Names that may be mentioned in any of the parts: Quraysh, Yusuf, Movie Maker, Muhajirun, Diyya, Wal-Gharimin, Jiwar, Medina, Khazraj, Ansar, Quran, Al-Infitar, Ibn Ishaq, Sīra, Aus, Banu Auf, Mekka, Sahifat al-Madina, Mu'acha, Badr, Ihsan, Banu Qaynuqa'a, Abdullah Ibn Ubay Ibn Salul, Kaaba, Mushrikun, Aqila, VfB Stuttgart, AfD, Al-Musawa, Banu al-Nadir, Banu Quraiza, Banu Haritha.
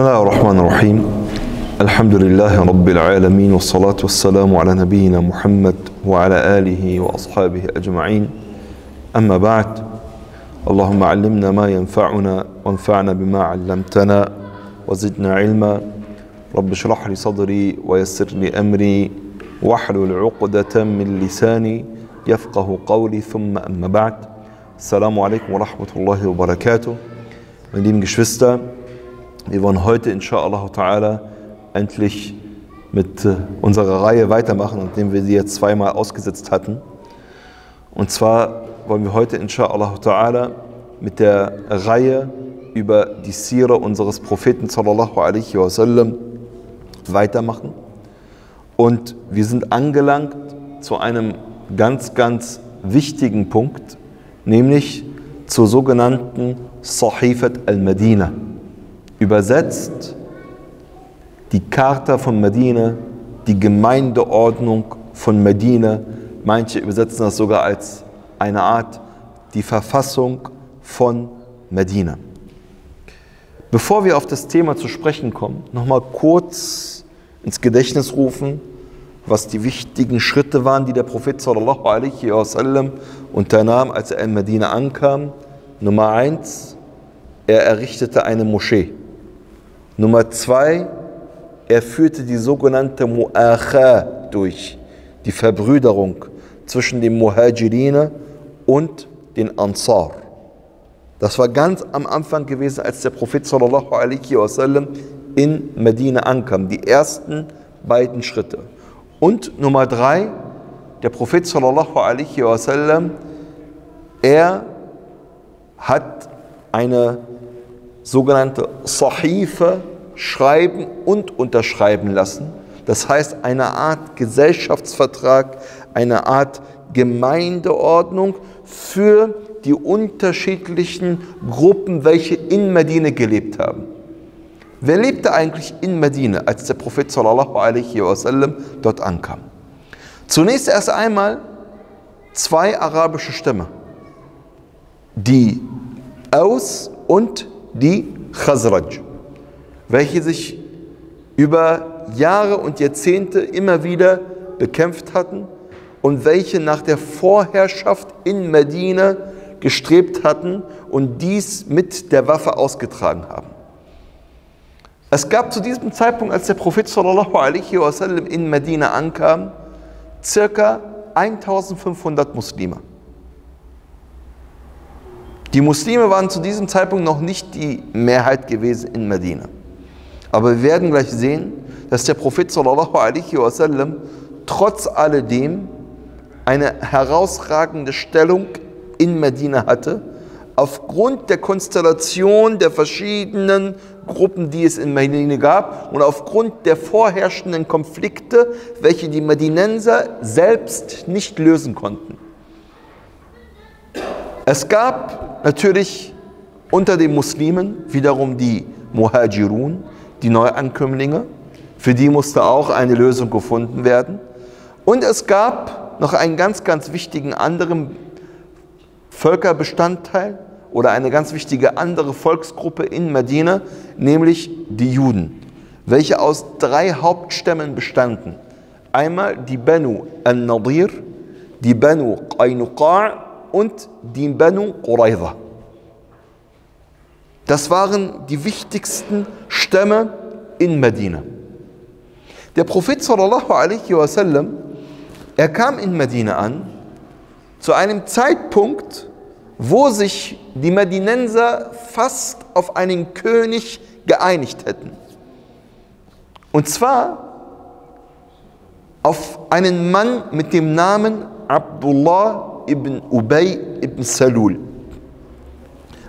Bismillahirrahmanirrahim. Alhamdulillahi Rabbil Alamin. Wassalatu wassalamu ala nabiyyina Muhammad wa ala alihi wa ashabihi ajma'in. Amma ba'd. Allahumma allimna ma yanfa'una wa anfa'na bima 'allamtana wa zidna 'ilma. Rabbi shrah li sadri wa yassir li amri wa hlul 'uqdatan min lisani yafqahu qawli. Thumma amma ba'd. Assalamu alaikum wa rahmatullahi wa barakatuh. Meine lieben Geschwister, wir wollen heute insha'Allah ta'ala endlich mit unserer Reihe weitermachen, indem wir sie jetzt zweimal ausgesetzt hatten. Und zwar wollen wir heute insha'Allah ta'ala mit der Reihe über die Sīra unseres Propheten sallallahu alaihi wasallam weitermachen. Und wir sind angelangt zu einem ganz, ganz wichtigen Punkt, nämlich zur sogenannten Sahifat al-Madina. Übersetzt die Charta von Medina, die Gemeindeordnung von Medina. Manche übersetzen das sogar als eine Art, die Verfassung von Medina. Bevor wir auf das Thema zu sprechen kommen, nochmal kurz ins Gedächtnis rufen, was die wichtigen Schritte waren, die der Prophet sallallahu alaihi wasallam unternahm, als er in Medina ankam. Nummer 1, er errichtete eine Moschee. Nummer 2, er führte die sogenannte Mu'acha durch, die Verbrüderung zwischen den Muhajirin und den Ansar. Das war ganz am Anfang gewesen, als der Prophet sallallahu alaihi wasallam in Medina ankam. Die ersten beiden Schritte. Und Nummer 3, der Prophet sallallahu alaihi wasallam, er hat eine sogenannte Sahife schreiben und unterschreiben lassen. Das heißt, eine Art Gesellschaftsvertrag, eine Art Gemeindeordnung für die unterschiedlichen Gruppen, welche in Medina gelebt haben. Wer lebte eigentlich in Medina, als der Prophet sallallahu alaihi wasallam dort ankam? Zunächst erst einmal 2 arabische Stämme, die Aus und die Khazraj, welche sich über Jahre und Jahrzehnte immer wieder bekämpft hatten und welche nach der Vorherrschaft in Medina gestrebt hatten und dies mit der Waffe ausgetragen haben. Es gab zu diesem Zeitpunkt, als der Prophet sallallahu alaihi wasallam in Medina ankam, circa 1500 Muslime. Die Muslime waren zu diesem Zeitpunkt noch nicht die Mehrheit gewesen in Medina. Aber wir werden gleich sehen, dass der Prophet sallallahu alaihi wasallam trotz alledem eine herausragende Stellung in Medina hatte, aufgrund der Konstellation der verschiedenen Gruppen, die es in Medina gab und aufgrund der vorherrschenden Konflikte, welche die Medinenser selbst nicht lösen konnten. Es gab natürlich unter den Muslimen wiederum die Muhajirun, die Neuankömmlinge. Für die musste auch eine Lösung gefunden werden. Und es gab noch einen ganz, ganz wichtigen anderen Völkerbestandteil oder eine ganz wichtige andere Volksgruppe in Medina, nämlich die Juden, welche aus 3 Hauptstämmen bestanden. Einmal die Banu al-Nadir, die Banu Qaynuqa'a und die Banu Quraiza. Das waren die wichtigsten Stämme in Medina. Der Prophet sallallahu alaihi wasallam, er kam in Medina an, zu einem Zeitpunkt, wo sich die Medinenser fast auf einen König geeinigt hätten. Und zwar auf einen Mann mit dem Namen Abdullah Ibn Ubay Ibn Salul.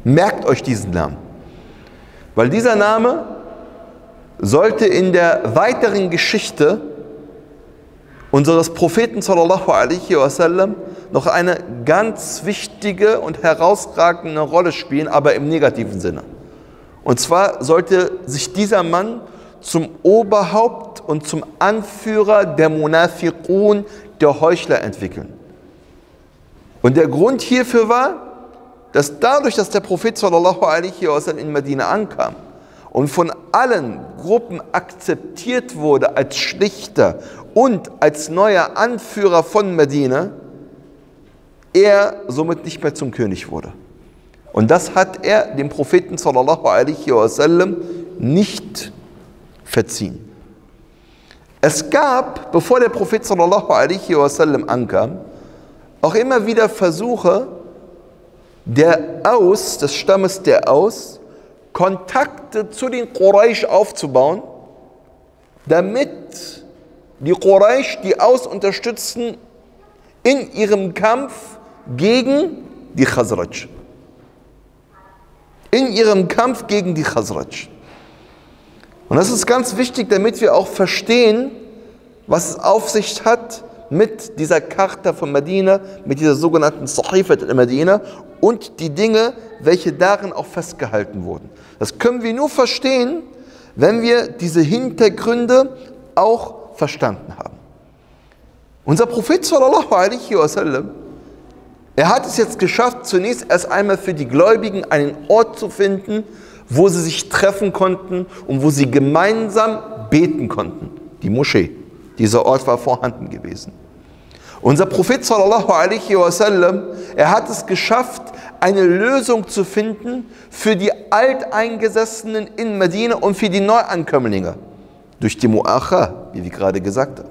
Merkt euch diesen Namen, weil dieser Name sollte in der weiteren Geschichte unseres Propheten sallallahu alaihi wasallam noch eine ganz wichtige und herausragende Rolle spielen, aber im negativen Sinne. Und zwar sollte sich dieser Mann zum Oberhaupt und zum Anführer der Munafiqun, der Heuchler, entwickeln. Und der Grund hierfür war, dass dadurch, dass der Prophet sallallahu alaihi wasallam in Medina ankam und von allen Gruppen akzeptiert wurde als Schlichter und als neuer Anführer von Medina, er somit nicht mehr zum König wurde. Und das hat er dem Propheten sallallahu alaihi wasallam nicht verziehen. Es gab, bevor der Prophet sallallahu alaihi wasallam ankam, auch immer wieder Versuche der Aus, des Stammes der Aus, Kontakte zu den Quraysh aufzubauen, damit die Quraysh die Aus unterstützen in ihrem Kampf gegen die Khazraj. In ihrem Kampf gegen die Khazraj. Und das ist ganz wichtig, damit wir auch verstehen, was es auf sich hat mit dieser Charta von Medina, mit dieser sogenannten Sahifat al-Madina und die Dinge, welche darin auch festgehalten wurden. Das können wir nur verstehen, wenn wir diese Hintergründe auch verstanden haben. Unser Prophet sallallahu alaihi wasallam, er hat es jetzt geschafft, zunächst erst einmal für die Gläubigen einen Ort zu finden, wo sie sich treffen konnten und wo sie gemeinsam beten konnten. Die Moschee. Dieser Ort war vorhanden gewesen. Unser Prophet sallallahu alaihi wasallam, er hat es geschafft, eine Lösung zu finden für die Alteingesessenen in Medina und für die Neuankömmlinge. Durch die Mu'acha, wie wir gerade gesagt haben.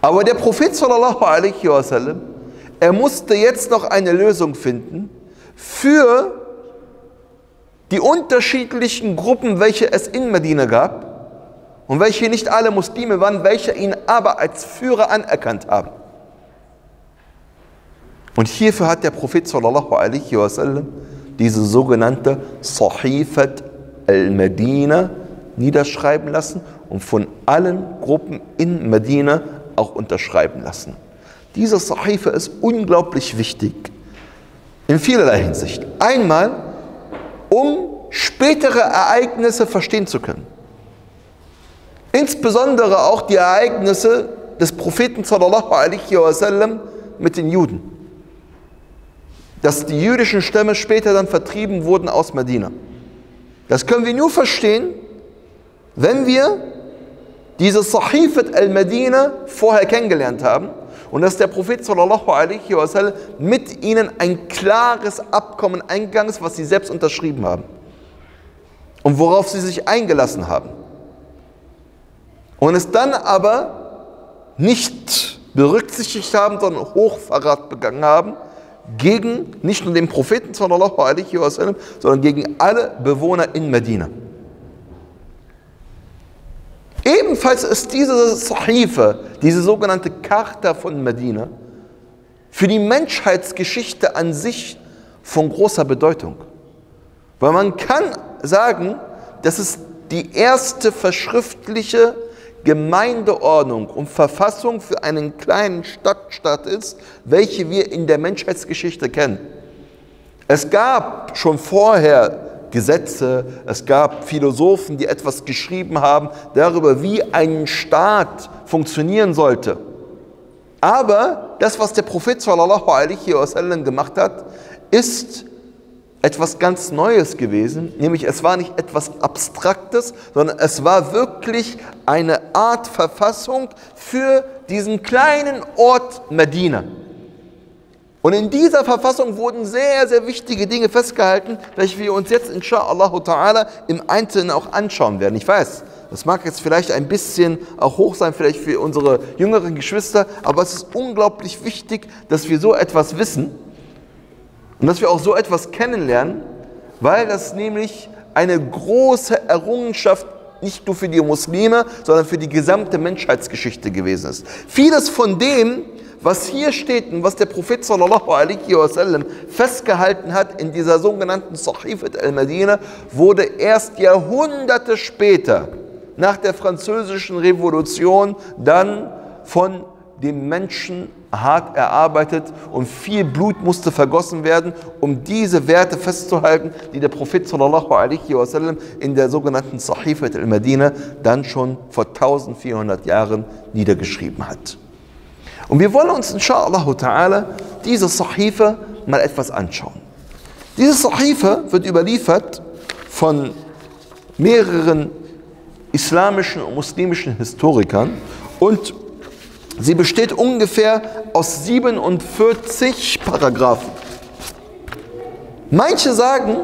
Aber der Prophet sallallahu alaihi wasallam, er musste jetzt noch eine Lösung finden für die unterschiedlichen Gruppen, welche es in Medina gab. Und welche nicht alle Muslime waren, welche ihn aber als Führer anerkannt haben. Und hierfür hat der Prophet sallallahu alaihi wasallam diese sogenannte Sahifat al-Madina niederschreiben lassen und von allen Gruppen in Medina auch unterschreiben lassen. Diese Sahifa ist unglaublich wichtig in vielerlei Hinsicht. Einmal, um spätere Ereignisse verstehen zu können. Insbesondere auch die Ereignisse des Propheten sallallahu alaihi wasallam mit den Juden. Dass die jüdischen Stämme später dann vertrieben wurden aus Medina. Das können wir nur verstehen, wenn wir diese Sahifat al-Madina vorher kennengelernt haben und dass der Prophet sallallahu alaihi wasallam mit ihnen ein klares Abkommen eingegangen ist, was sie selbst unterschrieben haben und worauf sie sich eingelassen haben. Und es dann aber nicht berücksichtigt haben, sondern Hochverrat begangen haben gegen nicht nur den Propheten sallallahu alaihi wasallam, sondern gegen alle Bewohner in Medina. Ebenfalls ist diese Sahifa, diese sogenannte Charta von Medina, für die Menschheitsgeschichte an sich von großer Bedeutung. Weil man kann sagen, das ist die erste verschriftliche Gemeindeordnung und Verfassung für einen kleinen Stadtstaat ist, welche wir in der Menschheitsgeschichte kennen. Es gab schon vorher Gesetze, es gab Philosophen, die etwas geschrieben haben darüber, wie ein Staat funktionieren sollte. Aber das, was der Prophet sallallahu alaihi wasallam gemacht hat, ist etwas ganz Neues gewesen, nämlich es war nicht etwas Abstraktes, sondern es war wirklich eine Art Verfassung für diesen kleinen Ort Medina. Und in dieser Verfassung wurden sehr, sehr wichtige Dinge festgehalten, welche wir uns jetzt insha'Allah ta'ala im Einzelnen auch anschauen werden. Ich weiß, das mag jetzt vielleicht ein bisschen auch hoch sein, vielleicht für unsere jüngeren Geschwister, aber es ist unglaublich wichtig, dass wir so etwas wissen, und dass wir auch so etwas kennenlernen, weil das nämlich eine große Errungenschaft nicht nur für die Muslime, sondern für die gesamte Menschheitsgeschichte gewesen ist. Vieles von dem, was hier steht und was der Prophet sallallahu alaihi wasallam festgehalten hat in dieser sogenannten Sahifat al-Madina, wurde erst Jahrhunderte später, nach der Französischen Revolution, dann von den Menschen hart erarbeitet und viel Blut musste vergossen werden, um diese Werte festzuhalten, die der Prophet sallallahu alaihi wasallam in der sogenannten Sahifat al-Madina dann schon vor 1400 Jahren niedergeschrieben hat. Und wir wollen uns insha'Allah ta'ala diese Sahifa mal etwas anschauen. Diese Sahifa wird überliefert von mehreren islamischen und muslimischen Historikern und sie besteht ungefähr aus 47 Paragraphen. Manche sagen,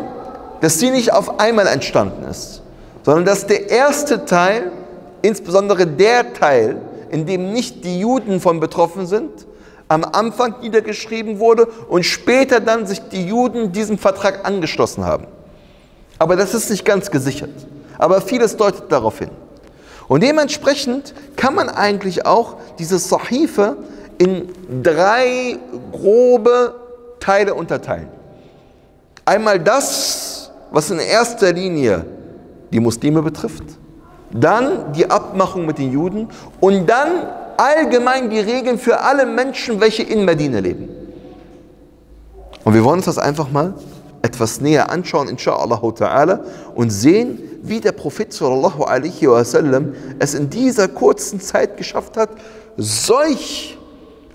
dass sie nicht auf einmal entstanden ist, sondern dass der erste Teil, insbesondere der Teil, in dem nicht die Juden von betroffen sind, am Anfang niedergeschrieben wurde und später dann sich die Juden diesem Vertrag angeschlossen haben. Aber das ist nicht ganz gesichert. Aber vieles deutet darauf hin. Und dementsprechend kann man eigentlich auch diese Sahife in drei grobe Teile unterteilen. Einmal das, was in erster Linie die Muslime betrifft, dann die Abmachung mit den Juden und dann allgemein die Regeln für alle Menschen, welche in Medina leben. Und wir wollen uns das einfach mal etwas näher anschauen, insha'Allah ta'ala, und sehen, wie der Prophet sallallahu alaihi wasallam es in dieser kurzen Zeit geschafft hat, solch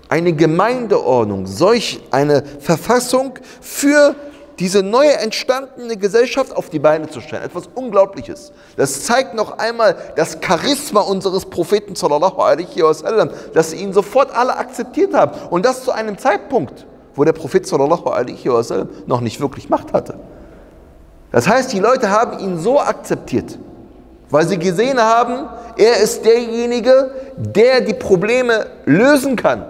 eine Gemeindeordnung, solch eine Verfassung für diese neue entstandene Gesellschaft auf die Beine zu stellen. Etwas Unglaubliches. Das zeigt noch einmal das Charisma unseres Propheten sallallahu alaihi wasallam, dass ihn sofort alle akzeptiert haben. Und das zu einem Zeitpunkt, wo der Prophet sallallahu alaihi wasallam noch nicht wirklich Macht hatte. Das heißt, die Leute haben ihn so akzeptiert, weil sie gesehen haben, er ist derjenige, der die Probleme lösen kann.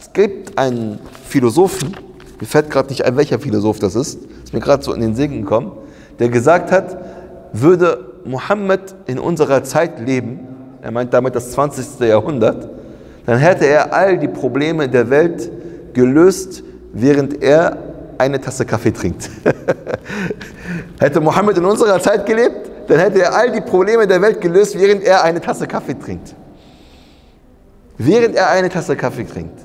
Es gibt einen Philosophen, mir fällt gerade nicht ein, welcher Philosoph das ist mir gerade so in den Segen gekommen, der gesagt hat, würde Muhammad in unserer Zeit leben, er meint damit das 20. Jahrhundert, dann hätte er all die Probleme der Welt gelöst, während er eine Tasse Kaffee trinkt. Hätte Mohammed in unserer Zeit gelebt, dann hätte er all die Probleme der Welt gelöst, während er eine Tasse Kaffee trinkt. Während er eine Tasse Kaffee trinkt.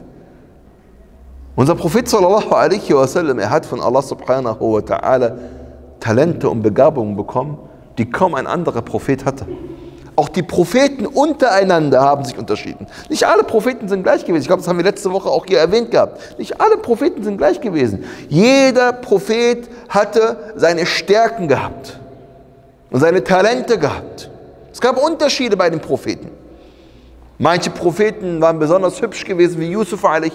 Unser Prophet sallallahu alaihi wasallam, er hat von Allah subhanahu wa ta'ala Talente und Begabungen bekommen, die kaum ein anderer Prophet hatte. Auch die Propheten untereinander haben sich unterschieden. Nicht alle Propheten sind gleich gewesen. Ich glaube, das haben wir letzte Woche auch hier erwähnt gehabt. Nicht alle Propheten sind gleich gewesen. Jeder Prophet hatte seine Stärken gehabt und seine Talente gehabt. Es gab Unterschiede bei den Propheten. Manche Propheten waren besonders hübsch gewesen, wie Yusuf a.s.,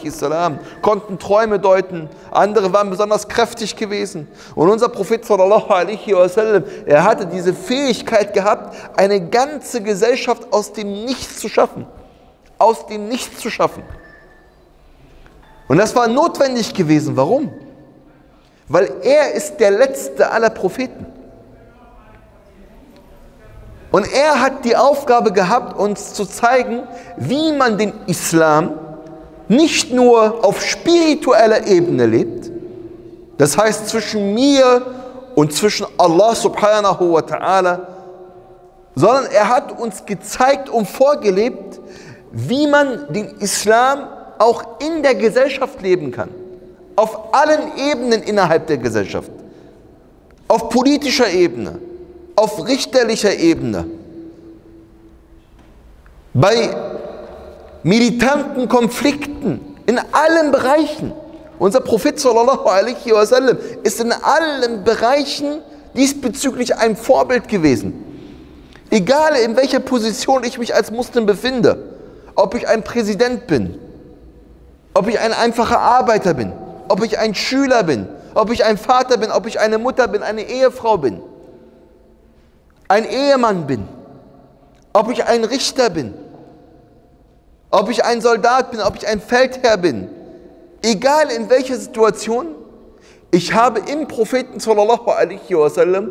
konnten Träume deuten. Andere waren besonders kräftig gewesen. Und unser Prophet sallallahu alaihi wasallam, er hatte diese Fähigkeit gehabt, eine ganze Gesellschaft aus dem Nichts zu schaffen. Aus dem Nichts zu schaffen. Und das war notwendig gewesen. Warum? Weil er ist der letzte aller Propheten. Und er hat die Aufgabe gehabt, uns zu zeigen, wie man den Islam nicht nur auf spiritueller Ebene lebt, das heißt zwischen mir und zwischen Allah subhanahu wa ta'ala, sondern er hat uns gezeigt und vorgelebt, wie man den Islam auch in der Gesellschaft leben kann. Auf allen Ebenen innerhalb der Gesellschaft. Auf politischer Ebene. Auf richterlicher Ebene, bei militanten Konflikten, in allen Bereichen. Unser Prophet sallallahu alaihi wasallam ist in allen Bereichen diesbezüglich ein Vorbild gewesen. Egal in welcher Position ich mich als Muslim befinde, ob ich ein Präsident bin, ob ich ein einfacher Arbeiter bin, ob ich ein Schüler bin, ob ich ein Vater bin, ob ich eine Mutter bin, eine Ehefrau bin, ein Ehemann bin, ob ich ein Richter bin, ob ich ein Soldat bin, ob ich ein Feldherr bin, egal in welcher Situation, ich habe im Propheten sallallahu alaihi wasallam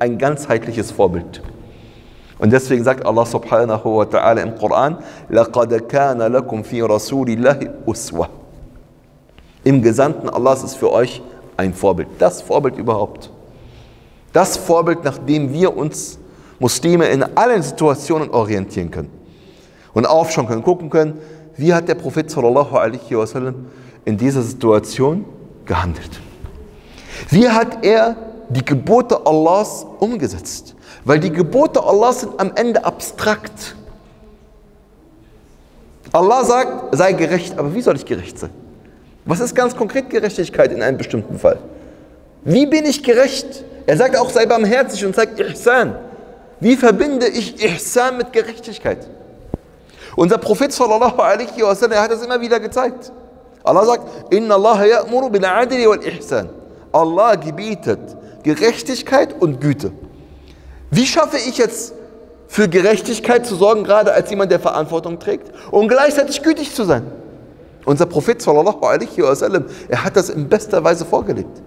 ein ganzheitliches Vorbild. Und deswegen sagt Allah subhanahu wa ta'ala im Koran, لَقَدْ كَانَ لَكُمْ فِي رَسُولِ اللَّهِ أُسْوَةٌ. Im Gesandten Allahs ist für euch ein Vorbild, das Vorbild überhaupt. Das Vorbild, nach dem wir uns Muslime in allen Situationen orientieren können und aufschauen können, gucken können, wie hat der Prophet sallallahu alaihi wasallam in dieser Situation gehandelt. Wie hat er die Gebote Allahs umgesetzt? Weil die Gebote Allahs sind am Ende abstrakt. Allah sagt, sei gerecht, aber wie soll ich gerecht sein? Was ist ganz konkret Gerechtigkeit in einem bestimmten Fall? Wie bin ich gerecht? Er sagt auch, sei barmherzig und zeigt Ihsan. Wie verbinde ich Ihsan mit Gerechtigkeit? Unser Prophet sallallahu alaihi wasallam hat das immer wieder gezeigt. Allah sagt: Inna Allah ya'muru bil 'adli wal ihsan. Allah gebietet Gerechtigkeit und Güte. Wie schaffe ich jetzt für Gerechtigkeit zu sorgen, gerade als jemand, der Verantwortung trägt, und gleichzeitig gütig zu sein? Unser Prophet sallallahu alaihi wasallam, er hat das in bester Weise vorgelebt.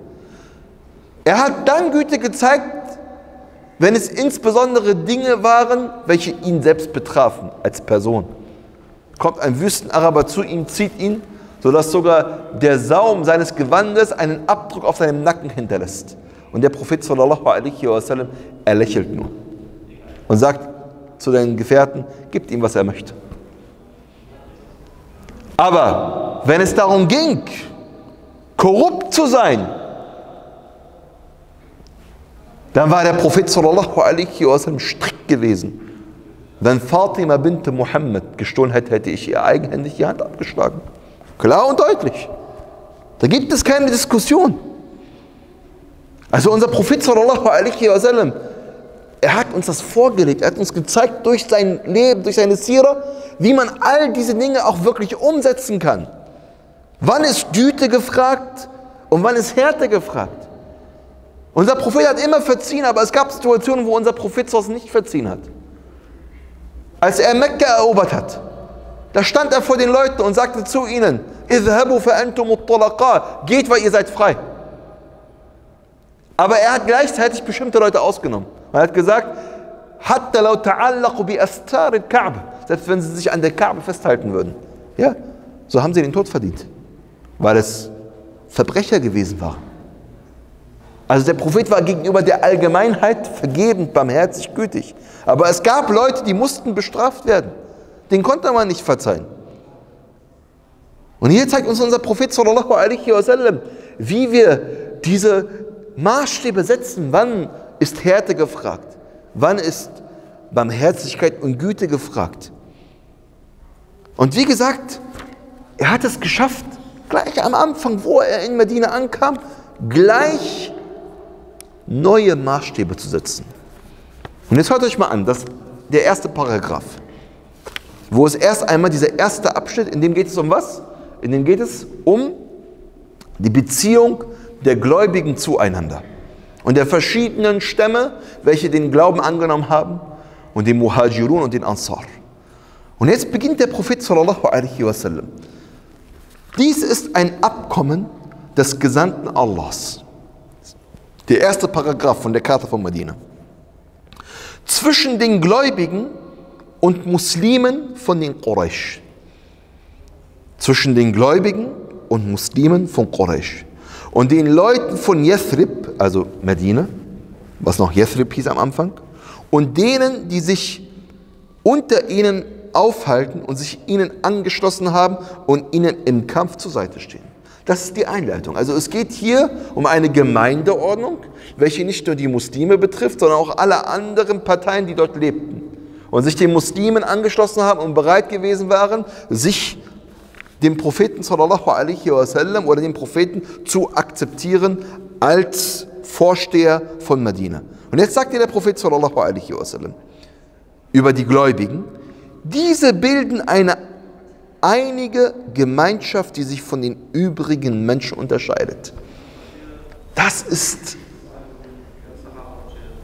Er hat dann Güte gezeigt, wenn es insbesondere Dinge waren, welche ihn selbst betrafen als Person. Kommt ein Wüstenaraber zu ihm, zieht ihn, sodass sogar der Saum seines Gewandes einen Abdruck auf seinem Nacken hinterlässt. Und der Prophet sallallahu alaihi wasallam, er lächelt nur und sagt zu seinen Gefährten: Gebt ihm, was er möchte. Aber wenn es darum ging, korrupt zu sein, dann war der Prophet sallallahu alaihi wasallam strikt gewesen. Wenn Fatima bint Muhammad gestohlen hätte, hätte ich ihr eigenhändig die Hand abgeschlagen. Klar und deutlich. Da gibt es keine Diskussion. Also unser Prophet sallallahu alaihi wasallam, er hat uns das vorgelegt, er hat uns gezeigt durch sein Leben, durch seine Sīra, wie man all diese Dinge auch wirklich umsetzen kann. Wann ist Güte gefragt und wann ist Härte gefragt? Unser Prophet hat immer verziehen, aber es gab Situationen, wo unser Prophet nicht verziehen hat. Als er Mekka erobert hat, da stand er vor den Leuten und sagte zu ihnen: Izhabu fa antum at-talaqa, geht, weil ihr seid frei. Aber er hat gleichzeitig bestimmte Leute ausgenommen. Er hat gesagt: Hatta law ta'allaqu bi astar al-Ka'ba, selbst wenn sie sich an der Kaaba festhalten würden. Ja, so haben sie den Tod verdient, weil es Verbrecher gewesen waren. Also der Prophet war gegenüber der Allgemeinheit vergebend, barmherzig, gütig. Aber es gab Leute, die mussten bestraft werden. Den konnte man nicht verzeihen. Und hier zeigt uns unser Prophet sallallahu alaihi wasallam, wie wir diese Maßstäbe setzen. Wann ist Härte gefragt? Wann ist Barmherzigkeit und Güte gefragt? Und wie gesagt, er hat es geschafft, gleich am Anfang, wo er in Medina ankam, gleich neue Maßstäbe zu setzen. Und jetzt hört euch mal an, das der erste Paragraph, wo es erst einmal dieser erste Abschnitt, in dem geht es um was? In dem geht es um die Beziehung der Gläubigen zueinander und der verschiedenen Stämme, welche den Glauben angenommen haben, und den Muhajirun und den Ansar. Und jetzt beginnt der Prophet sallallahu alaihi wasallam: Dies ist ein Abkommen des Gesandten Allahs. Der erste Paragraph von der Charta von Medina. Zwischen den Gläubigen und Muslimen von den Quraysh. Zwischen den Gläubigen und Muslimen von Quraysh. Und den Leuten von Yathrib, also Medina, was noch Yathrib hieß am Anfang, und denen, die sich unter ihnen aufhalten und sich ihnen angeschlossen haben und ihnen im Kampf zur Seite stehen. Das ist die Einleitung. Also es geht hier um eine Gemeindeordnung, welche nicht nur die Muslime betrifft, sondern auch alle anderen Parteien, die dort lebten und sich den Muslimen angeschlossen haben und bereit gewesen waren, sich dem Propheten sallallahu alaihi wasallam oder dem Propheten zu akzeptieren als Vorsteher von Medina. Und jetzt sagt dir der Prophet sallallahu alaihi wasallam über die Gläubigen: Diese bilden eine einige Gemeinschaft, die sich von den übrigen Menschen unterscheidet. Das ist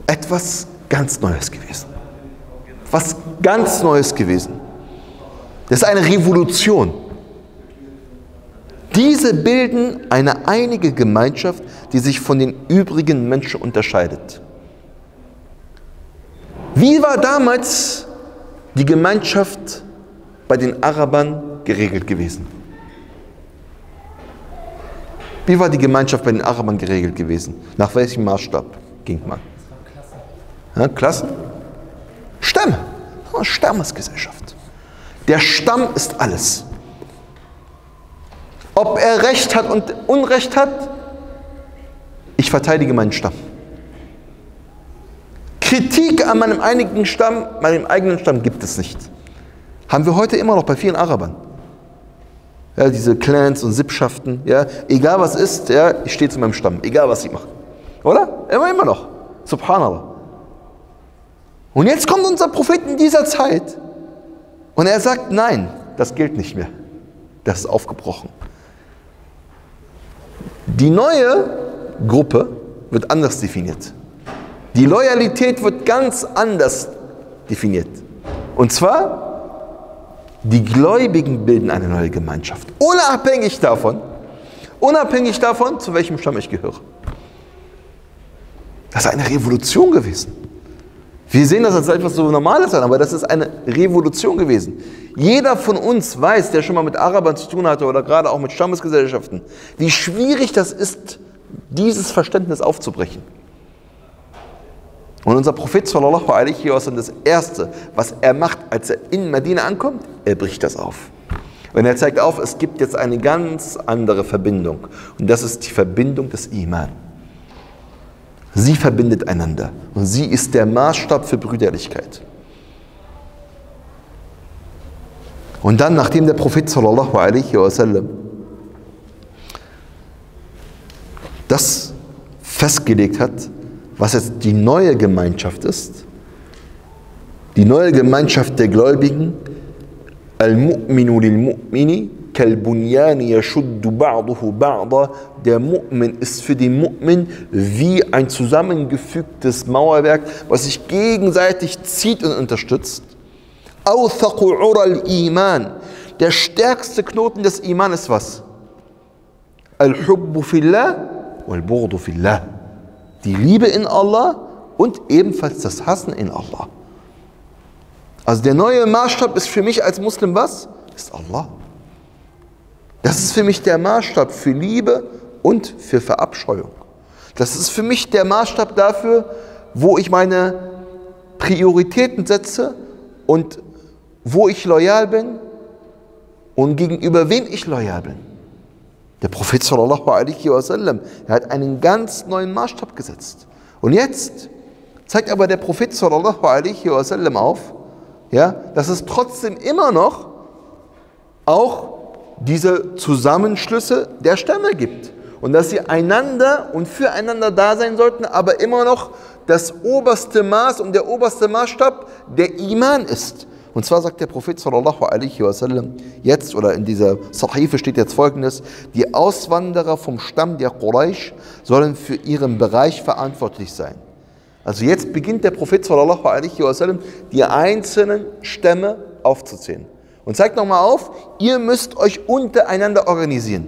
etwas ganz Neues gewesen. Was ganz Neues gewesen. Das ist eine Revolution. Diese bilden eine einige Gemeinschaft, die sich von den übrigen Menschen unterscheidet. Wie war damals die Gemeinschaft bei den Arabern geregelt gewesen? Wie war die Gemeinschaft bei den Arabern geregelt gewesen? Nach welchem Maßstab ging man? Ja, Klassen? Stämme. Stammesgesellschaft. Der Stamm ist alles. Ob er Recht hat und Unrecht hat, ich verteidige meinen Stamm. Kritik an meinem eigenen Stamm gibt es nicht. Haben wir heute immer noch bei vielen Arabern. Ja, diese Clans und Sippschaften, ja, egal was ist, ja, ich stehe zu meinem Stamm, egal was sie machen. Oder? Immer noch. Subhanallah. Und jetzt kommt unser Prophet in dieser Zeit und er sagt, nein, das gilt nicht mehr. Das ist aufgebrochen. Die neue Gruppe wird anders definiert. Die Loyalität wird ganz anders definiert. Und zwar, die Gläubigen bilden eine neue Gemeinschaft. Unabhängig davon, zu welchem Stamm ich gehöre. Das ist eine Revolution gewesen. Wir sehen das als etwas so Normales an, aber das ist eine Revolution gewesen. Jeder von uns weiß, der schon mal mit Arabern zu tun hatte oder gerade auch mit Stammesgesellschaften, wie schwierig das ist, dieses Verständnis aufzubrechen. Und unser Prophet sallallahu alaihi wasallam, das Erste, was er macht, als er in Medina ankommt, er bricht das auf. Und er zeigt auf, es gibt jetzt eine ganz andere Verbindung. Und das ist die Verbindung des Iman. Sie verbindet einander. Und sie ist der Maßstab für Brüderlichkeit. Und dann, nachdem der Prophet sallallahu alaihi wasallam das festgelegt hat, was jetzt die neue Gemeinschaft ist, die neue Gemeinschaft der Gläubigen, Al-Mu'minu lil-Mu'mini kal-Bunyani yashuddu ba'duhu ba'da, der Mu'min ist für den Mu'min wie ein zusammengefügtes Mauerwerk, was sich gegenseitig zieht und unterstützt. Awthaqu ura al-Iman, der stärkste Knoten des Iman ist was? Al-Hubbu fillah wal-Bughdu fillah. Die Liebe in Allah und ebenfalls das Hassen in Allah. Also der neue Maßstab ist für mich als Muslim was? Ist Allah. Das ist für mich der Maßstab für Liebe und für Verabscheuung. Das ist für mich der Maßstab dafür, wo ich meine Prioritäten setze und wo ich loyal bin und gegenüber wem ich loyal bin. Der Prophet sallallahu alaihi wasallam, er hat einen ganz neuen Maßstab gesetzt. Und jetzt zeigt aber der Prophet sallallahu alaihi wasallam auf, ja, dass es trotzdem immer noch auch diese Zusammenschlüsse der Stämme gibt. Und dass sie einander und füreinander da sein sollten, aber immer noch das oberste Maß und der oberste Maßstab der Iman ist. Und zwar sagt der Prophet sallallahu alaihi wasallam jetzt, oder in dieser Sahife steht jetzt Folgendes: Die Auswanderer vom Stamm der Quraysh sollen für ihren Bereich verantwortlich sein. Also jetzt beginnt der Prophet sallallahu alaihi wasallam die einzelnen Stämme aufzuzählen. Und zeigt nochmal auf, ihr müsst euch untereinander organisieren.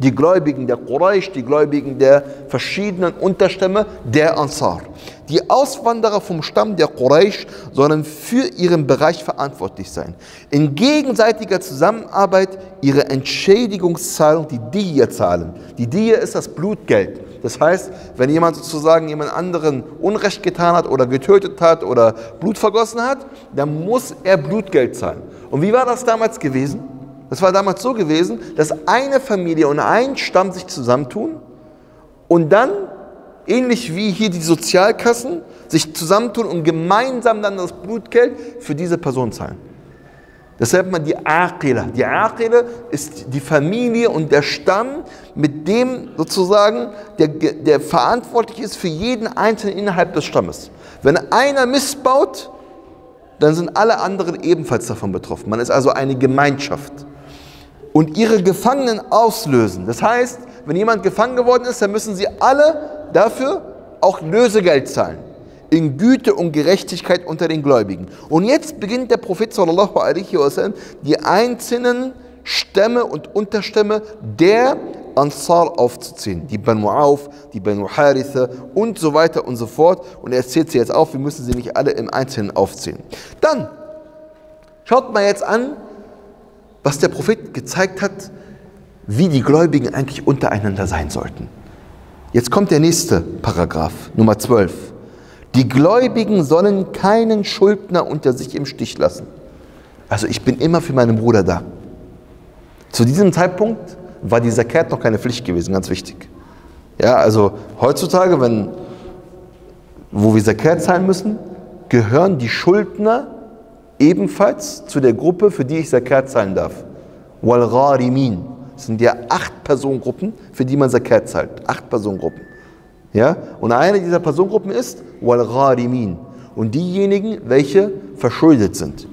Die Gläubigen der Quraysh, die Gläubigen der verschiedenen Unterstämme der Ansar. Die Auswanderer vom Stamm der Quraysh sollen für ihren Bereich verantwortlich sein. In gegenseitiger Zusammenarbeit ihre Entschädigungszahlung, die Diyya zahlen. Die Diyya ist das Blutgeld. Das heißt, wenn jemand sozusagen jemand anderen Unrecht getan hat oder getötet hat oder Blut vergossen hat, dann muss er Blutgeld zahlen. Und wie war das damals gewesen? Das war damals so gewesen, dass eine Familie und ein Stamm sich zusammentun und dann, ähnlich wie hier die Sozialkassen, sich zusammentun und gemeinsam dann das Blutgeld für diese Person zahlen. Deshalb man die Aqila. Die Aqila ist die Familie und der Stamm, mit dem sozusagen der verantwortlich ist für jeden Einzelnen innerhalb des Stammes. Wenn einer missbaut, dann sind alle anderen ebenfalls davon betroffen. Man ist also eine Gemeinschaft. Und ihre Gefangenen auslösen. Das heißt, wenn jemand gefangen geworden ist, dann müssen sie alle dafür auch Lösegeld zahlen. In Güte und Gerechtigkeit unter den Gläubigen. Und jetzt beginnt der Prophet sallallahu alaihi wasallam die einzelnen Stämme und Unterstämme der Ansar aufzuziehen. Die Banu Auf, die Banu Haritha und so weiter und so fort. Und er zählt sie jetzt auf, wir müssen sie nicht alle im Einzelnen aufzählen. Dann schaut mal jetzt an, was der Prophet gezeigt hat, wie die Gläubigen eigentlich untereinander sein sollten. Jetzt kommt der nächste Paragraph, Nummer 12. Die Gläubigen sollen keinen Schuldner unter sich im Stich lassen. Also ich bin immer für meinen Bruder da. Zu diesem Zeitpunkt war die Zakat noch keine Pflicht gewesen, ganz wichtig. Ja, also heutzutage, wo wir Zakat zahlen müssen, gehören die Schuldner ebenfalls zu der Gruppe, für die ich Zakat zahlen darf. Wal-Gharimin. Das sind ja 8 Personengruppen, für die man Zakat zahlt. 8 Personengruppen. Ja? Und eine dieser Personengruppen ist Wal-Gharimin. und diejenigen, welche verschuldet sind.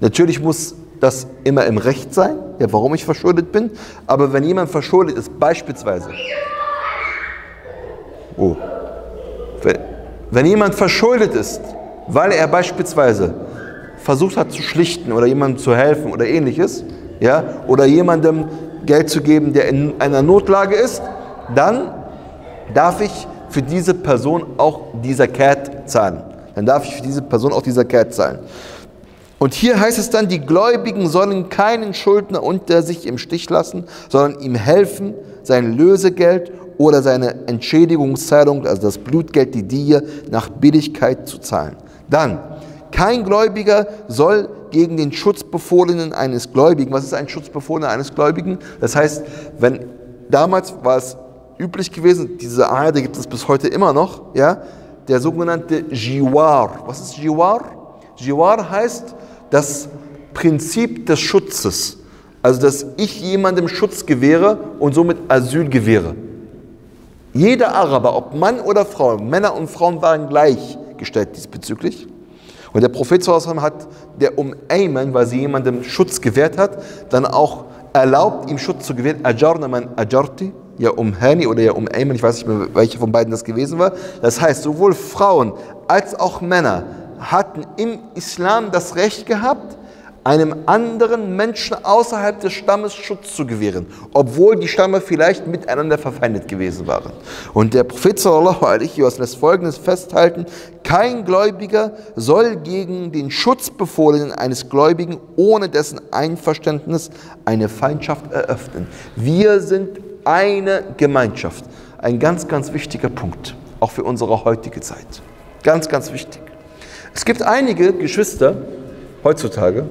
Natürlich muss das immer im Recht sein, ja, warum ich verschuldet bin, aber wenn jemand verschuldet ist, beispielsweise... Oh. Wenn jemand verschuldet ist, weil er beispielsweise versucht hat zu schlichten oder jemandem zu helfen oder ähnliches, ja, oder jemandem Geld zu geben, der in einer Notlage ist, dann darf ich für diese Person auch die Zakat zahlen. Und hier heißt es dann, die Gläubigen sollen keinen Schuldner unter sich im Stich lassen, sondern ihm helfen, sein Lösegeld oder seine Entschädigungszahlung, also das Blutgeld, die Diyya, nach Billigkeit zu zahlen. Dann, kein Gläubiger soll gegen den Schutzbefohlenen eines Gläubigen, was ist ein Schutzbefohlener eines Gläubigen? Das heißt, wenn damals war es üblich gewesen, diese Art gibt es bis heute immer noch, ja, der sogenannte Jiwar. Was ist Jiwar? Jiwar heißt das Prinzip des Schutzes, also dass ich jemandem Schutz gewähre und somit Asyl gewähre. Jeder Araber, ob Mann oder Frau, Männer und Frauen waren gleichgestellt diesbezüglich. Und der Prophet hat der Ayman, weil sie jemandem Schutz gewährt hat, dann auch erlaubt, ihm Schutz zu gewähren. Ajarna man ajarti, ja Hani oder ja Ayman, ich weiß nicht mehr, welche von beiden das gewesen war. Das heißt, sowohl Frauen als auch Männer hatten im Islam das Recht gehabt, einem anderen Menschen außerhalb des Stammes Schutz zu gewähren, obwohl die Stamme vielleicht miteinander verfeindet gewesen waren. Und der Prophet sallallahu alaihi wasallam lässt Folgendes festhalten: Kein Gläubiger soll gegen den Schutzbefohlenen eines Gläubigen ohne dessen Einverständnis eine Feindschaft eröffnen. Wir sind eine Gemeinschaft. Ein ganz, ganz wichtiger Punkt, auch für unsere heutige Zeit. Ganz, ganz wichtig. Es gibt einige Geschwister heutzutage,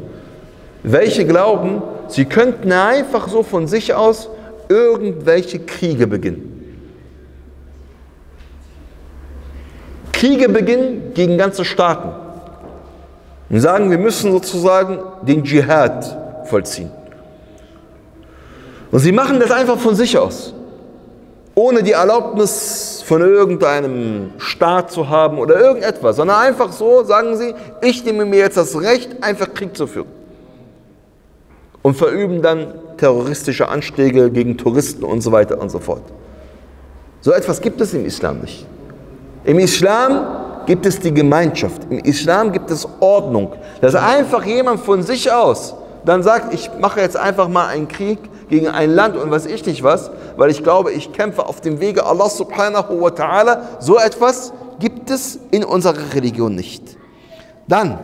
welche glauben, sie könnten einfach so von sich aus irgendwelche Kriege beginnen. Kriege beginnen gegen ganze Staaten. Und sagen, wir müssen sozusagen den Dschihad vollziehen. Und sie machen das einfach von sich aus. Ohne die Erlaubnis von irgendeinem Staat zu haben oder irgendetwas, sondern einfach so, sagen sie, ich nehme mir jetzt das Recht, einfach Krieg zu führen. Und verüben dann terroristische Anschläge gegen Touristen und so weiter und so fort. So etwas gibt es im Islam nicht. Im Islam gibt es die Gemeinschaft, im Islam gibt es Ordnung. Dass einfach jemand von sich aus dann sagt, ich mache jetzt einfach mal einen Krieg gegen ein Land und weiß ich nicht was, weil ich glaube, ich kämpfe auf dem Wege Allah subhanahu wa ta'ala. So etwas gibt es in unserer Religion nicht. Dann,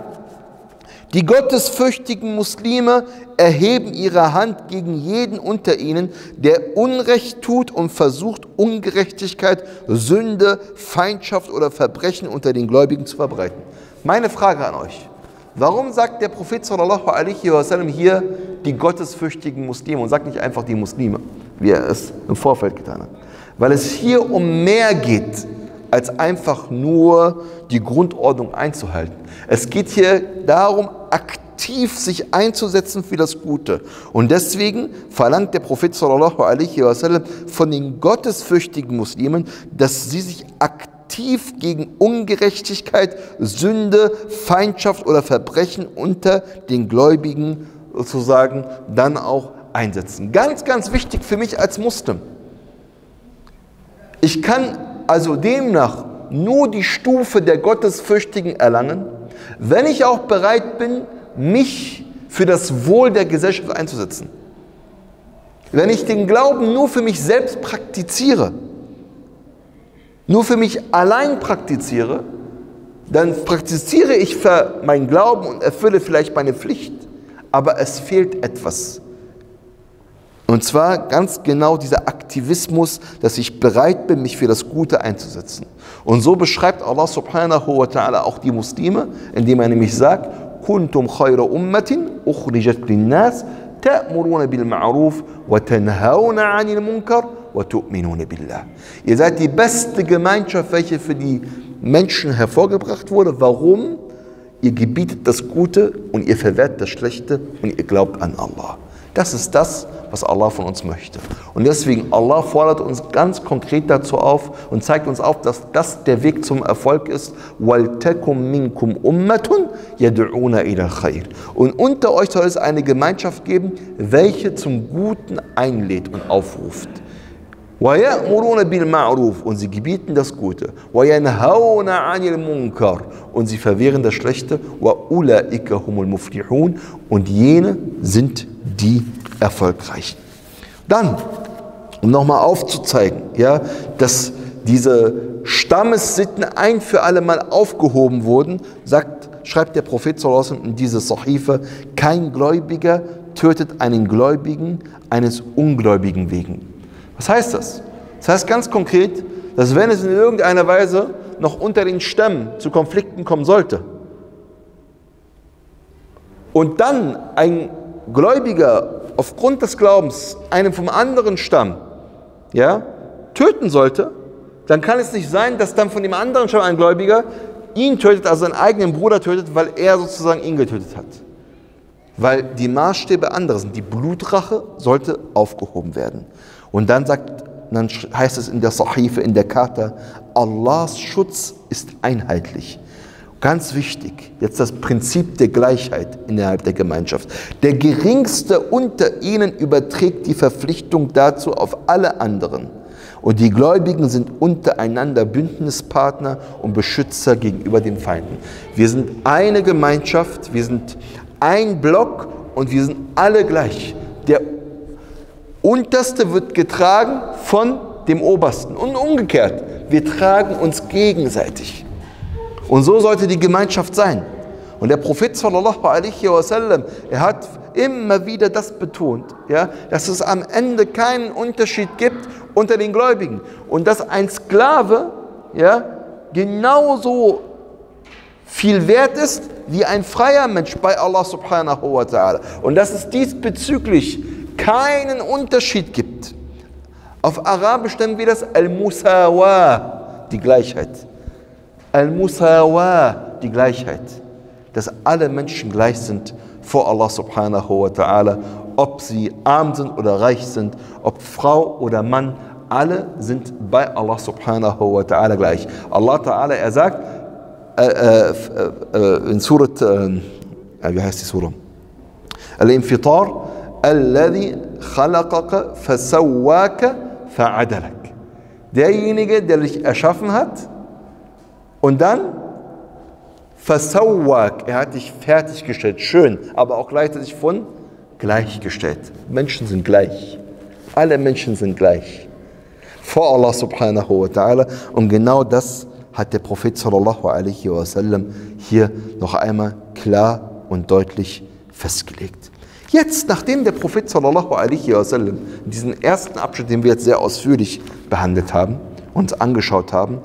die gottesfürchtigen Muslime erheben ihre Hand gegen jeden unter ihnen, der Unrecht tut und versucht, Ungerechtigkeit, Sünde, Feindschaft oder Verbrechen unter den Gläubigen zu verbreiten. Meine Frage an euch. Warum sagt der Prophet sallallahu alaihi wasallam hier die gottesfürchtigen Muslime und sagt nicht einfach die Muslime, wie er es im Vorfeld getan hat? Weil es hier um mehr geht, als einfach nur die Grundordnung einzuhalten. Es geht hier darum, aktiv sich einzusetzen für das Gute. Und deswegen verlangt der Prophet sallallahu alaihi wasallam von den gottesfürchtigen Muslimen, dass sie sich aktiv gegen Ungerechtigkeit, Sünde, Feindschaft oder Verbrechen unter den Gläubigen sozusagen dann auch einsetzen. Ganz, ganz wichtig für mich als Muslim. Ich kann also demnach nur die Stufe der Gottesfürchtigen erlangen, wenn ich auch bereit bin, mich für das Wohl der Gesellschaft einzusetzen. Wenn ich den Glauben nur für mich selbst praktiziere, nur für mich allein praktiziere, dann praktiziere ich für meinen Glauben und erfülle vielleicht meine Pflicht. Aber es fehlt etwas. Und zwar ganz genau dieser Aktivismus, dass ich bereit bin, mich für das Gute einzusetzen. Und so beschreibt Allah subhanahu wa ta'ala auch die Muslime, indem er nämlich sagt, Kuntum khayra ummatin ukhrijat linnas ta'muruna bil ma'ruf wa tanhauna 'anil munkar. Ihr seid die beste Gemeinschaft, welche für die Menschen hervorgebracht wurde. Warum? Ihr gebietet das Gute und ihr verwehrt das Schlechte und ihr glaubt an Allah. Das ist das, was Allah von uns möchte. Und deswegen, Allah fordert uns ganz konkret dazu auf und zeigt uns auf, dass das der Weg zum Erfolg ist. Und unter euch soll es eine Gemeinschaft geben, welche zum Guten einlädt und aufruft. Und sie gebieten das Gute. Und sie verwehren das Schlechte. Und jene sind die Erfolgreichen. Dann, um nochmal aufzuzeigen, ja, dass diese Stammessitten ein für alle Mal aufgehoben wurden, schreibt der Prophet sallallahu alaihi wasallam in diese Sahifa: Kein Gläubiger tötet einen Gläubigen eines Ungläubigen wegen. Was heißt das? Das heißt ganz konkret, dass wenn es in irgendeiner Weise noch unter den Stämmen zu Konflikten kommen sollte und dann ein Gläubiger aufgrund des Glaubens einen vom anderen Stamm, ja, töten sollte, dann kann es nicht sein, dass dann von dem anderen Stamm ein Gläubiger ihn tötet, also seinen eigenen Bruder tötet, weil er sozusagen ihn getötet hat. Weil die Maßstäbe andere sind. Die Blutrache sollte aufgehoben werden. Und dann heißt es in der Sahife, in der Charta: Allahs Schutz ist einheitlich. Ganz wichtig, jetzt das Prinzip der Gleichheit innerhalb der Gemeinschaft. Der Geringste unter ihnen überträgt die Verpflichtung dazu auf alle anderen. Und die Gläubigen sind untereinander Bündnispartner und Beschützer gegenüber den Feinden. Wir sind eine Gemeinschaft, wir sind ein Block und wir sind alle gleich. Der Unterste wird getragen von dem Obersten und umgekehrt. Wir tragen uns gegenseitig. Und so sollte die Gemeinschaft sein. Und der Prophet sallallahu alaihi wasallam, er hat immer wieder das betont, ja, dass es am Ende keinen Unterschied gibt unter den Gläubigen. Und dass ein Sklave, ja, genauso viel wert ist wie ein freier Mensch bei Allah subhanahu wa ta'ala. Und dass es diesbezüglich keinen Unterschied gibt. Auf Arabisch nennen wir das Al-Musawa, die Gleichheit. Al-Musawa, die Gleichheit. Dass alle Menschen gleich sind vor Allah subhanahu wa ta'ala, ob sie arm sind oder reich sind, ob Frau oder Mann, alle sind bei Allah subhanahu wa ta'ala gleich. Allah ta'ala, er sagt in Surat, wie heißt die Surah? Al-Infitar, Alladhi khalaqaka fasawwaka fa'adalak. Derjenige, der dich erschaffen hat und dann fasawwak, er hat dich fertiggestellt, schön, aber auch gleichzeitig von gleichgestellt. Menschen sind gleich. Alle Menschen sind gleich. Vor Allah subhanahu wa ta'ala. Und genau das hat der Prophet sallallahu alaihi wasallam hier noch einmal klar und deutlich festgelegt. Jetzt, nachdem der Prophet sallallahu alaihi wasallam diesen ersten Abschnitt, den wir jetzt sehr ausführlich behandelt haben, uns angeschaut haben,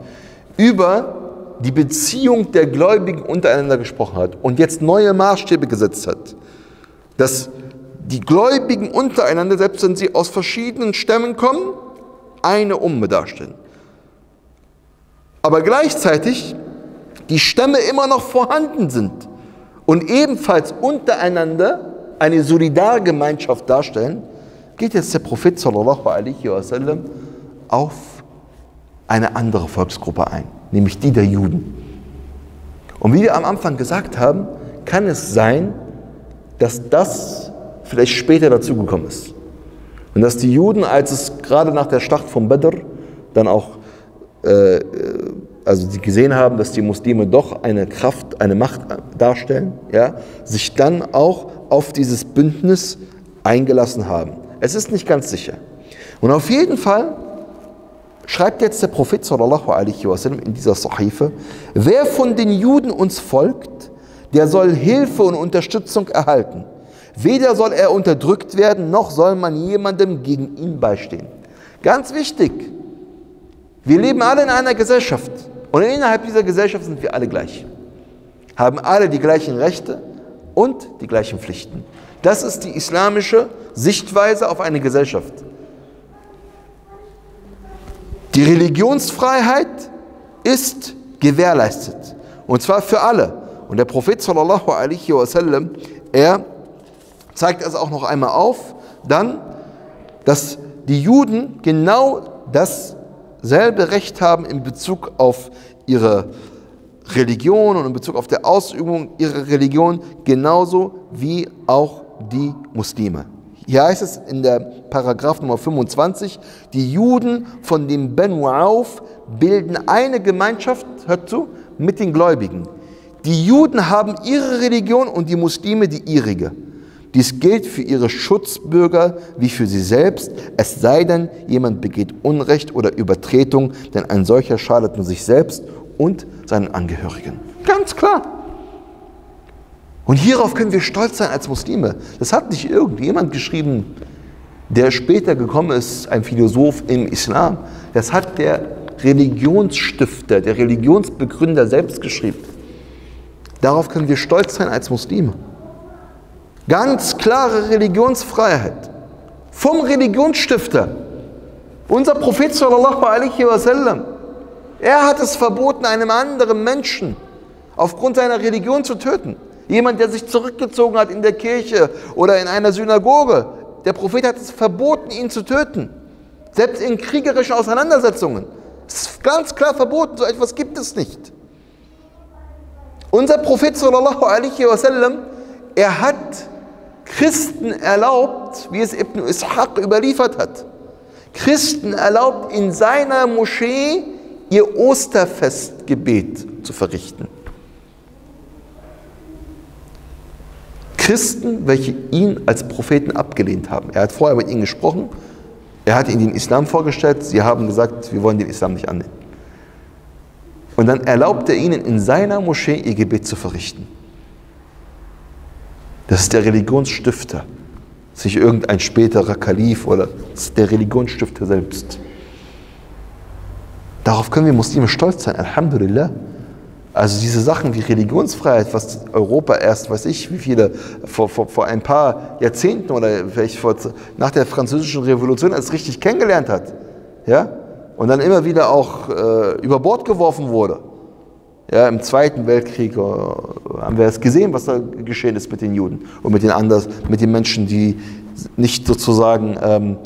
über die Beziehung der Gläubigen untereinander gesprochen hat und jetzt neue Maßstäbe gesetzt hat, dass die Gläubigen untereinander, selbst wenn sie aus verschiedenen Stämmen kommen, eine Umme darstellen. Aber gleichzeitig die Stämme immer noch vorhanden sind und ebenfalls untereinander eine Solidargemeinschaft darstellen, geht jetzt der Prophet sallallahu alaihi wasallam auf eine andere Volksgruppe ein, nämlich die der Juden. Und wie wir am Anfang gesagt haben, kann es sein, dass das vielleicht später dazugekommen ist. Und dass die Juden, als es gerade nach der Schlacht von Badr dann auch, also sie gesehen haben, dass die Muslime doch eine Kraft, eine Macht darstellen, ja, sich dann auch auf dieses Bündnis eingelassen haben. Es ist nicht ganz sicher. Und auf jeden Fall schreibt jetzt der Prophet sallallahu alaihi wasallam in dieser Sahife: Wer von den Juden uns folgt, der soll Hilfe und Unterstützung erhalten. Weder soll er unterdrückt werden, noch soll man jemandem gegen ihn beistehen. Ganz wichtig, wir leben alle in einer Gesellschaft und innerhalb dieser Gesellschaft sind wir alle gleich, haben alle die gleichen Rechte und die gleichen Pflichten. Das ist die islamische Sichtweise auf eine Gesellschaft. Die Religionsfreiheit ist gewährleistet und zwar für alle. Und der Prophet sallallahu alaihi wasallam, er zeigt es auch noch einmal auf, dann dass die Juden genau dasselbe Recht haben in Bezug auf ihre Religion und in Bezug auf die Ausübung ihrer Religion, genauso wie auch die Muslime. Hier heißt es in der Paragraph Nummer 25, die Juden von dem Banu Auf bilden eine Gemeinschaft, hört zu, mit den Gläubigen. Die Juden haben ihre Religion und die Muslime die ihrige. Dies gilt für ihre Schutzbürger wie für sie selbst, es sei denn, jemand begeht Unrecht oder Übertretung, denn ein solcher schadet nur sich selbst und seinen Angehörigen. Ganz klar. Und hierauf können wir stolz sein als Muslime. Das hat nicht irgendjemand geschrieben, der später gekommen ist, ein Philosoph im Islam. Das hat der Religionsstifter, der Religionsbegründer selbst geschrieben. Darauf können wir stolz sein als Muslime. Ganz klare Religionsfreiheit vom Religionsstifter. Unser Prophet sallallahu alaihi wasallam, er hat es verboten, einem anderen Menschen aufgrund seiner Religion zu töten. Jemand, der sich zurückgezogen hat in der Kirche oder in einer Synagoge, der Prophet hat es verboten, ihn zu töten. Selbst in kriegerischen Auseinandersetzungen. Es ist ganz klar verboten, so etwas gibt es nicht. Unser Prophet sallallahu alaihi wasallam, er hat Christen erlaubt, wie es Ibn Ishaq überliefert hat, Christen erlaubt, in seiner Moschee ihr Osterfestgebet zu verrichten. Christen, welche ihn als Propheten abgelehnt haben. Er hat vorher mit ihnen gesprochen, er hat ihnen den Islam vorgestellt, sie haben gesagt, wir wollen den Islam nicht annehmen. Und dann erlaubt er ihnen, in seiner Moschee ihr Gebet zu verrichten. Das ist der Religionsstifter, nicht irgendein späterer Kalif oder das ist der Religionsstifter selbst. Darauf können wir Muslime stolz sein, Alhamdulillah. Also diese Sachen wie Religionsfreiheit, was Europa erst, weiß ich, wie viele, vor ein paar Jahrzehnten oder vielleicht nach der Französischen Revolution als richtig kennengelernt hat, ja? Und dann immer wieder auch über Bord geworfen wurde. Ja, im Zweiten Weltkrieg haben wir es gesehen, was da geschehen ist mit den Juden und mit den anderen, mit den Menschen, die nicht sozusagen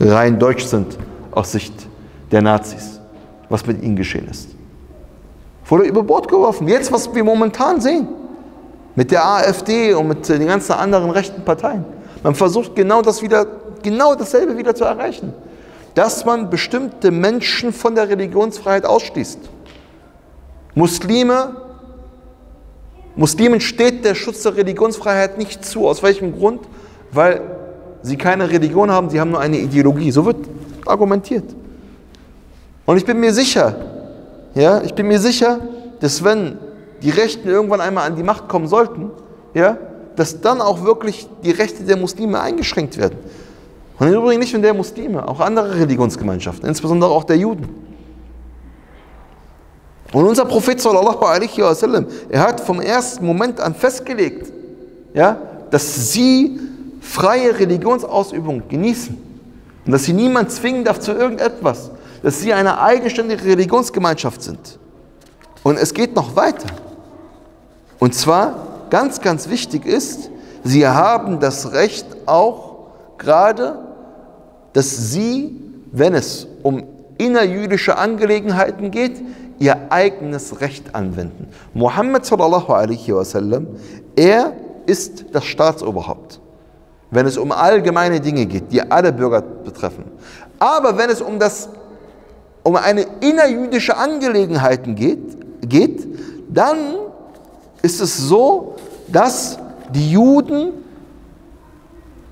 rein deutsch sind aus Sicht der Nazis, was mit ihnen geschehen ist. Wurde über Bord geworfen. Jetzt, was wir momentan sehen, mit der AfD und mit den ganzen anderen rechten Parteien. Man versucht genau dasselbe wieder zu erreichen. Dass man bestimmte Menschen von der Religionsfreiheit ausschließt. Muslimen steht der Schutz der Religionsfreiheit nicht zu. Aus welchem Grund? Weil sie keine Religion haben, sie haben nur eine Ideologie. So wird argumentiert. Und ich bin mir sicher, ja, dass wenn die Rechten irgendwann einmal an die Macht kommen sollten, ja, dass dann auch wirklich die Rechte der Muslime eingeschränkt werden. Und im Übrigen nicht nur der Muslime, auch andere Religionsgemeinschaften, insbesondere auch der Juden. Und unser Prophet sallallahu alaihi wasallam, er hat vom ersten Moment an festgelegt, ja, dass sie freie Religionsausübung genießen und dass sie niemand zwingen darf zu irgendetwas, dass sie eine eigenständige Religionsgemeinschaft sind. Und es geht noch weiter. Und zwar, ganz, ganz wichtig ist, sie haben das Recht auch, gerade, dass sie, wenn es um innerjüdische Angelegenheiten geht, ihr eigenes Recht anwenden. Muhammad sallallahu alaihi wasallam, er ist das Staatsoberhaupt, wenn es um allgemeine Dinge geht, die alle Bürger betreffen. Aber wenn es um eine innerjüdische Angelegenheit geht, dann ist es so, dass die Juden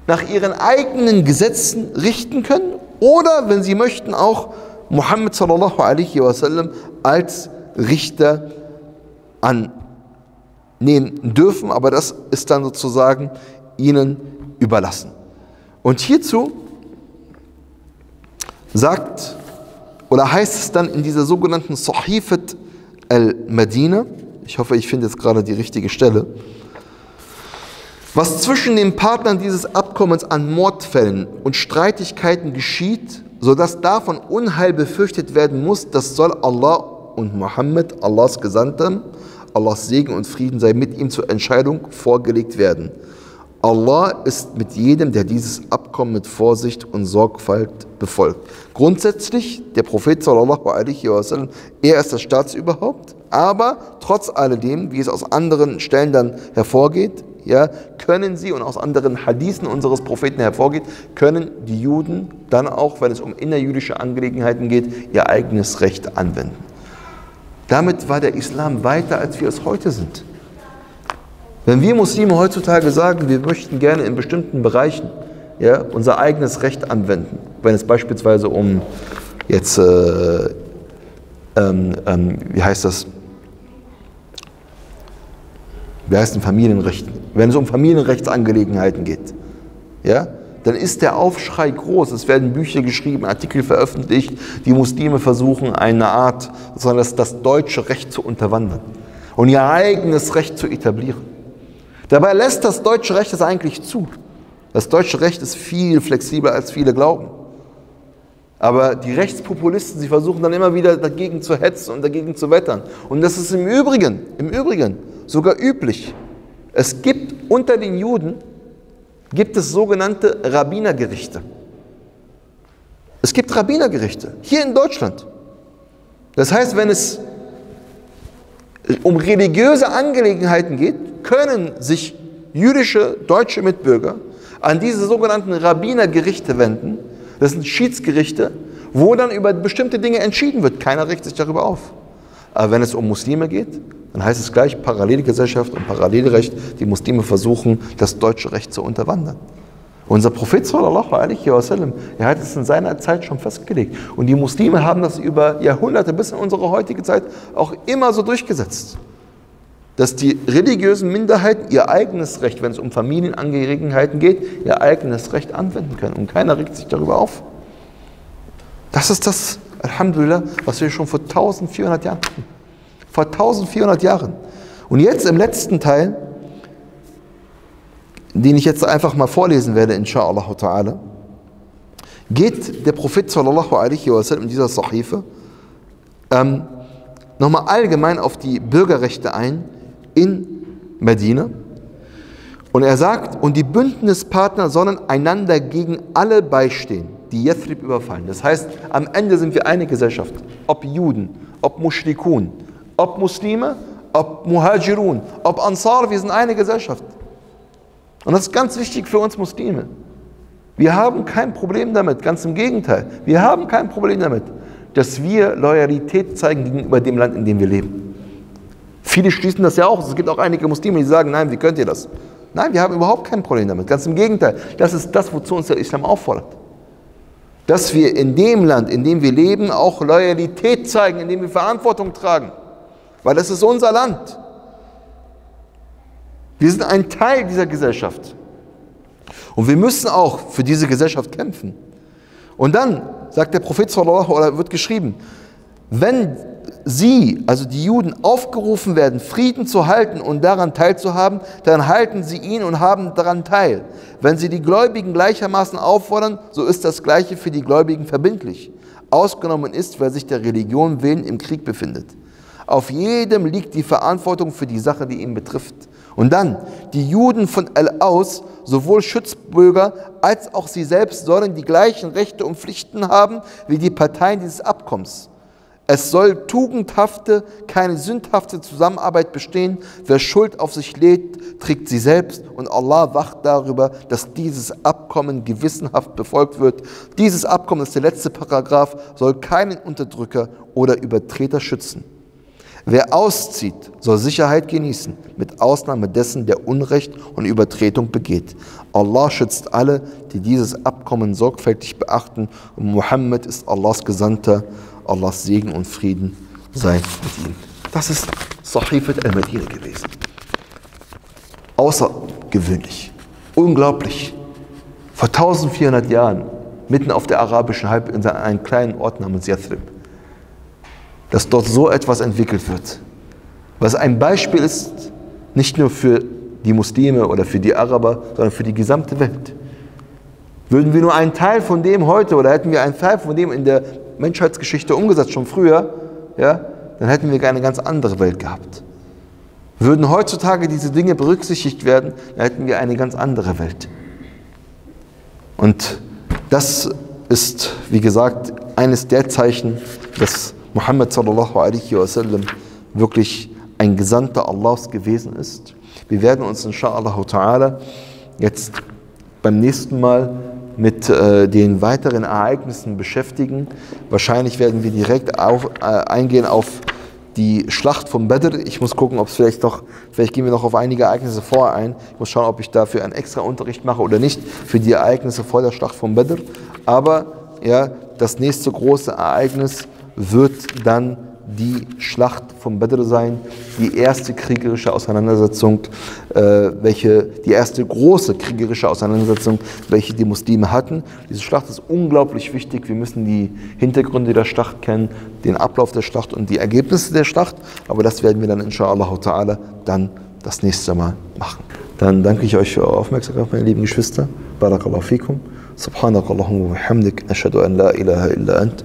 nach ihren eigenen Gesetzen richten können oder, wenn sie möchten, auch Muhammad sallallahu alaihi wasallam als Richter annehmen dürfen, aber das ist dann sozusagen ihnen überlassen. Und hierzu sagt oder heißt es dann in dieser sogenannten Sahifat al-Madina, ich hoffe, ich finde jetzt gerade die richtige Stelle, was zwischen den Partnern dieses Abkommens an Mordfällen und Streitigkeiten geschieht, sodass davon Unheil befürchtet werden muss, das soll Allah und Muhammad, Allahs Gesandtem, Allahs Segen und Frieden sei mit ihm zur Entscheidung vorgelegt werden. Allah ist mit jedem, der dieses Abkommen mit Vorsicht und Sorgfalt befolgt. Grundsätzlich, der Prophet sallallahu alaihi wasallam, er ist das Staatsüberhaupt, aber trotz alledem, wie es aus anderen Stellen dann hervorgeht, ja, können sie und aus anderen Hadithen unseres Propheten hervorgeht, können die Juden dann auch, wenn es um innerjüdische Angelegenheiten geht, ihr eigenes Recht anwenden. Damit war der Islam weiter, als wir es heute sind. Wenn wir Muslime heutzutage sagen, wir möchten gerne in bestimmten Bereichen, ja, unser eigenes Recht anwenden, wenn es beispielsweise um jetzt, Familienrechten, wenn es um Familienrechtsangelegenheiten geht, ja, dann ist der Aufschrei groß. Es werden Bücher geschrieben, Artikel veröffentlicht, die Muslime versuchen, eine Art, sondern das deutsche Recht zu unterwandern und ihr eigenes Recht zu etablieren. Dabei lässt das deutsche Recht es eigentlich zu. Das deutsche Recht ist viel flexibler, als viele glauben. Aber die Rechtspopulisten, sie versuchen dann immer wieder dagegen zu hetzen und dagegen zu wettern. Und das ist im Übrigen sogar üblich. Es gibt unter den Juden, gibt es sogenannte Rabbinergerichte. Es gibt Rabbinergerichte, hier in Deutschland. Das heißt, wenn es um religiöse Angelegenheiten geht, können sich jüdische, deutsche Mitbürger an diese sogenannten Rabbinergerichte wenden. Das sind Schiedsgerichte, wo dann über bestimmte Dinge entschieden wird. Keiner regt sich darüber auf. Aber wenn es um Muslime geht, dann heißt es gleich Parallelgesellschaft und Parallelrecht. Die Muslime versuchen, das deutsche Recht zu unterwandern. Unser Prophet sallallahu alaihi wasallam, er hat es in seiner Zeit schon festgelegt. Und die Muslime haben das über Jahrhunderte bis in unsere heutige Zeit auch immer so durchgesetzt, dass die religiösen Minderheiten ihr eigenes Recht, wenn es um Familienangelegenheiten geht, ihr eigenes Recht anwenden können. Und keiner regt sich darüber auf. Das ist das, Alhamdulillah, was wir schon vor 1400 Jahren hatten. Vor 1400 Jahren. Und jetzt im letzten Teil, den ich jetzt einfach mal vorlesen werde, insha'Allah ta'ala, geht der Prophet sallallahu alaihi wasallam in dieser Sahife nochmal allgemein auf die Bürgerrechte ein, in Medina, und er sagt, und die Bündnispartner sollen einander gegen alle beistehen, die Yathrib überfallen. Das heißt, am Ende sind wir eine Gesellschaft, ob Juden, ob Mushrikun, ob Muslime, ob Muhajirun, ob Ansar, wir sind eine Gesellschaft. Und das ist ganz wichtig für uns Muslime. Wir haben kein Problem damit, ganz im Gegenteil, wir haben kein Problem damit, dass wir Loyalität zeigen gegenüber dem Land, in dem wir leben. Viele schließen das ja auch. Es gibt auch einige Muslime, die sagen, nein, wie könnt ihr das? Nein, wir haben überhaupt kein Problem damit. Ganz im Gegenteil. Das ist das, wozu uns der Islam auffordert. Dass wir in dem Land, in dem wir leben, auch Loyalität zeigen, indem wir Verantwortung tragen. Weil das ist unser Land. Wir sind ein Teil dieser Gesellschaft. Und wir müssen auch für diese Gesellschaft kämpfen. Und dann, sagt der Prophet, oder wird geschrieben, wenn sie, also die Juden, aufgerufen werden, Frieden zu halten und daran teilzuhaben, dann halten sie ihn und haben daran teil. Wenn sie die Gläubigen gleichermaßen auffordern, so ist das Gleiche für die Gläubigen verbindlich. Ausgenommen ist, wer sich der Religion willen im Krieg befindet. Auf jedem liegt die Verantwortung für die Sache, die ihn betrifft. Und dann, die Juden von Aus, sowohl Schutzbürger als auch sie selbst, sollen die gleichen Rechte und Pflichten haben wie die Parteien dieses Abkommens. Es soll tugendhafte, keine sündhafte Zusammenarbeit bestehen. Wer Schuld auf sich lädt, trägt sie selbst. Und Allah wacht darüber, dass dieses Abkommen gewissenhaft befolgt wird. Dieses Abkommen, ist der letzte Paragraph, soll keinen Unterdrücker oder Übertreter schützen. Wer auszieht, soll Sicherheit genießen, mit Ausnahme dessen, der Unrecht und Übertretung begeht. Allah schützt alle, die dieses Abkommen sorgfältig beachten, und Muhammad ist Allahs Gesandter. Allahs Segen und Frieden sei mit ihm. Das ist Sahifat al-Madina gewesen. Außergewöhnlich, unglaublich. Vor 1400 Jahren, mitten auf der arabischen Halbinsel, an einem kleinen Ort namens Yathrib, dass dort so etwas entwickelt wird, was ein Beispiel ist, nicht nur für die Muslime oder für die Araber, sondern für die gesamte Welt. Würden wir nur einen Teil von dem heute, oder hätten wir einen Teil von dem in der Menschheitsgeschichte umgesetzt, schon früher, ja, dann hätten wir eine ganz andere Welt gehabt. Würden heutzutage diese Dinge berücksichtigt werden, dann hätten wir eine ganz andere Welt. Und das ist, wie gesagt, eines der Zeichen, dass Muhammad sallallahu alaihi wasallam wirklich ein Gesandter Allahs gewesen ist. Wir werden uns insha'Allah ta'ala jetzt beim nächsten Mal mit den weiteren Ereignissen beschäftigen. Wahrscheinlich werden wir direkt eingehen auf die Schlacht von Badr. Ich muss gucken, ob es vielleicht gehen wir noch auf einige Ereignisse vorher ein. Ich muss schauen, ob ich dafür einen extra Unterricht mache oder nicht, für die Ereignisse vor der Schlacht von Badr. Aber ja, das nächste große Ereignis wird dann die Schlacht von Badr sein, die erste kriegerische Auseinandersetzung, welche die Muslime hatten. Diese Schlacht ist unglaublich wichtig. Wir müssen die Hintergründe der Schlacht kennen, den Ablauf der Schlacht und die Ergebnisse der Schlacht. Aber das werden wir dann insha'Allah ta'ala dann das nächste Mal machen. Dann danke ich euch für eure Aufmerksamkeit, meine lieben Geschwister. Barakallahu fikum. Subhanakallahumma wa bihamdik. Ashhadu an la ilaha illa ant.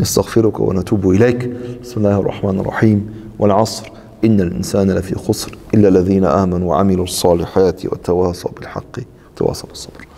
نستغفرك ونتوب إليك بسم الله الرحمن الرحيم والعصر إن الإنسان لفي خسر إلا الذين آمنوا وعملوا الصالحات وتواصوا بالحق وتواصوا بالصبر